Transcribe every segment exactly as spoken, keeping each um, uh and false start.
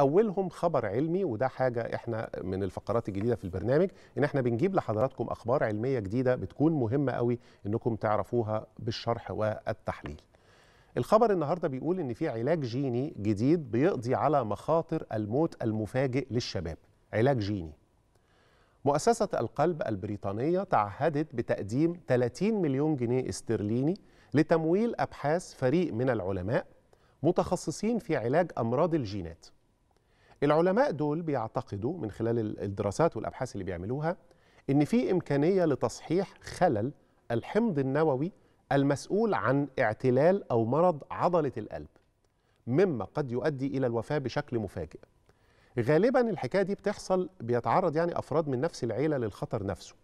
اولهم خبر علمي، وده حاجه احنا من الفقرات الجديده في البرنامج ان احنا بنجيب لحضراتكم اخبار علميه جديده بتكون مهمه قوي انكم تعرفوها بالشرح والتحليل. الخبر النهارده بيقول ان في علاج جيني جديد بيقضي على مخاطر الموت المفاجئ للشباب. علاج جيني. مؤسسة القلب البريطانية تعهدت بتقديم ثلاثين مليون جنيه استرليني لتمويل أبحاث فريق من العلماء متخصصين في علاج أمراض الجينات. العلماء دول بيعتقدوا من خلال الدراسات والأبحاث اللي بيعملوها إن في إمكانية لتصحيح خلل الحمض النووي المسؤول عن اعتلال أو مرض عضلة القلب، مما قد يؤدي إلى الوفاة بشكل مفاجئ. غالبا الحكايه دي بتحصل بيتعرض يعني افراد من نفس العيله للخطر نفسه،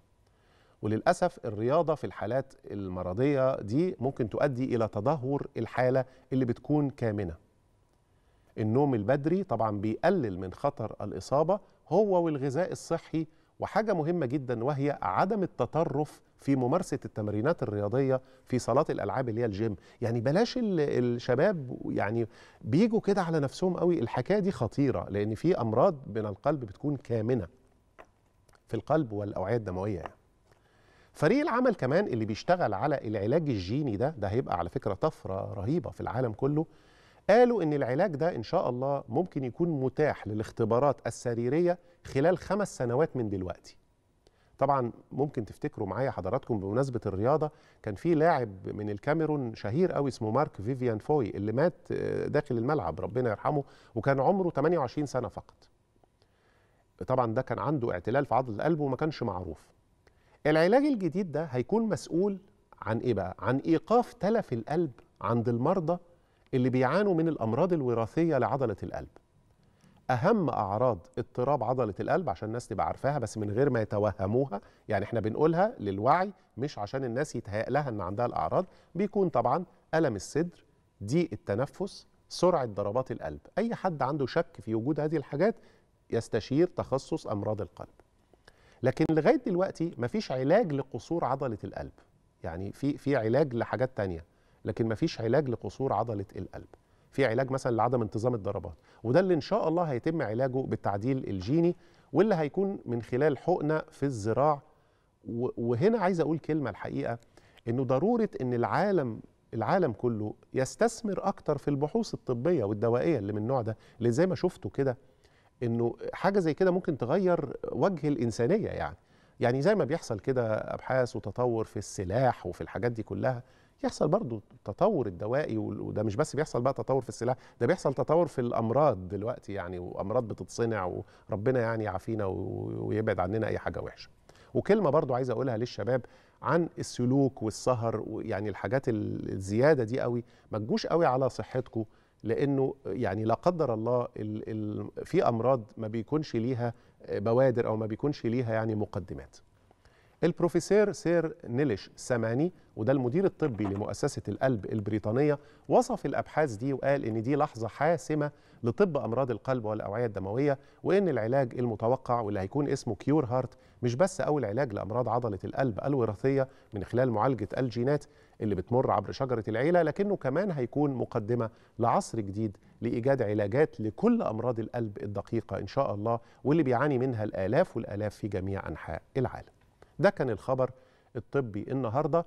وللاسف الرياضه في الحالات المرضيه دي ممكن تؤدي الى تدهور الحاله اللي بتكون كامنه. النوم البدري طبعا بيقلل من خطر الاصابه هو والغذاء الصحي، وحاجه مهمه جدا وهي عدم التطرف في ممارسه التمرينات الرياضيه في صالات الالعاب اللي هي الجيم. يعني بلاش الشباب يعني بيجوا كده على نفسهم قوي، الحكايه دي خطيره لان في امراض من القلب بتكون كامنه في القلب والاوعيه الدمويه. يعني فريق العمل كمان اللي بيشتغل على العلاج الجيني ده ده هيبقى على فكره طفره رهيبه في العالم كله، قالوا ان العلاج ده ان شاء الله ممكن يكون متاح للاختبارات السريريه خلال خمس سنوات من دلوقتي. طبعا ممكن تفتكروا معايا حضراتكم بمناسبه الرياضه كان في لاعب من الكاميرون شهير قوي اسمه مارك فيفيان فوي اللي مات داخل الملعب ربنا يرحمه وكان عمره ثمانية وعشرين سنة فقط. طبعا ده كان عنده اعتلال في عضله القلب وما كانش معروف. العلاج الجديد ده هيكون مسؤول عن ايه بقى؟ عن ايقاف تلف القلب عند المرضى اللي بيعانوا من الأمراض الوراثية لعضلة القلب. أهم أعراض اضطراب عضلة القلب عشان الناس تبقى عارفاها بس من غير ما يتوهموها، يعني احنا بنقولها للوعي مش عشان الناس يتهيأ لها إن عندها الأعراض، بيكون طبعا ألم الصدر، ضيق التنفس، سرعة ضربات القلب. أي حد عنده شك في وجود هذه الحاجات يستشير تخصص أمراض القلب. لكن لغاية دلوقتي مفيش علاج لقصور عضلة القلب، يعني في في علاج لحاجات تانية لكن مفيش علاج لقصور عضلة القلب. في علاج مثلا لعدم انتظام الضربات، وده اللي ان شاء الله هيتم علاجه بالتعديل الجيني واللي هيكون من خلال حقنة في الذراع. وهنا عايز اقول كلمة الحقيقة انه ضرورة ان العالم العالم كله يستثمر اكتر في البحوث الطبية والدوائية اللي من النوع ده، اللي زي ما شفتوا كده انه حاجة زي كده ممكن تغير وجه الإنسانية. يعني يعني زي ما بيحصل كده ابحاث وتطور في السلاح وفي الحاجات دي كلها، يحصل برضو التطور الدوائي، وده مش بس بيحصل بقى تطور في السلاح، ده بيحصل تطور في الأمراض دلوقتي، يعني وأمراض بتتصنع وربنا يعني يعافينا ويبعد عننا أي حاجة وحشة. وكلمة برضو عايز أقولها للشباب عن السلوك والسهر، يعني الحاجات الزيادة دي قوي ما تجوش قوي على صحتكم، لأنه يعني لا قدر الله ال ال في أمراض ما بيكونش ليها بوادر أو ما بيكونش ليها يعني مقدمات. البروفيسور سير نيلش ساماني وده المدير الطبي لمؤسسة القلب البريطانية وصف الأبحاث دي وقال إن دي لحظة حاسمة لطب أمراض القلب والأوعية الدموية، وإن العلاج المتوقع واللي هيكون اسمه كيور هارت مش بس أول علاج لأمراض عضلة القلب الوراثية من خلال معالجة الجينات اللي بتمر عبر شجرة العيلة، لكنه كمان هيكون مقدمة لعصر جديد لإيجاد علاجات لكل أمراض القلب الدقيقة إن شاء الله واللي بيعاني منها الآلاف والآلاف في جميع أنحاء العالم. ده كان الخبر الطبي النهارده،